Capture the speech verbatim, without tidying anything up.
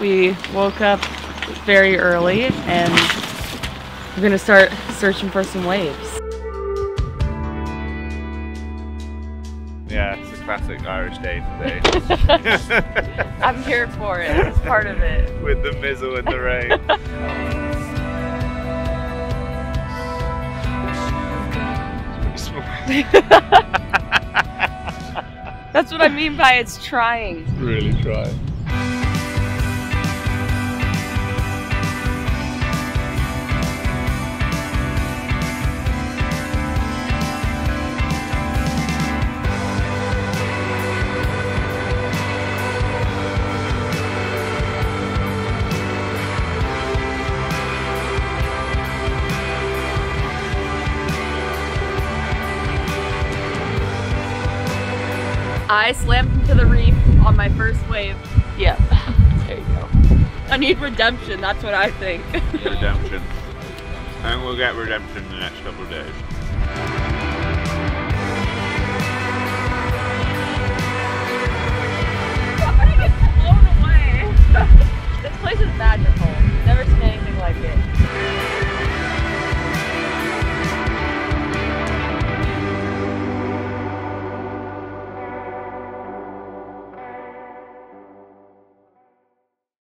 We woke up very early and we're gonna start searching for some waves. Yeah, it's a classic Irish day today. I'm here for it, it's part of it. With the mizzle and the rain. It's pretty small. That's what I mean by it's trying. It's really trying. I slammed into the reef on my first wave. Yeah, there you go. I need redemption, that's what I think. Redemption. And we'll get redemption in the next couple of days.